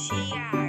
she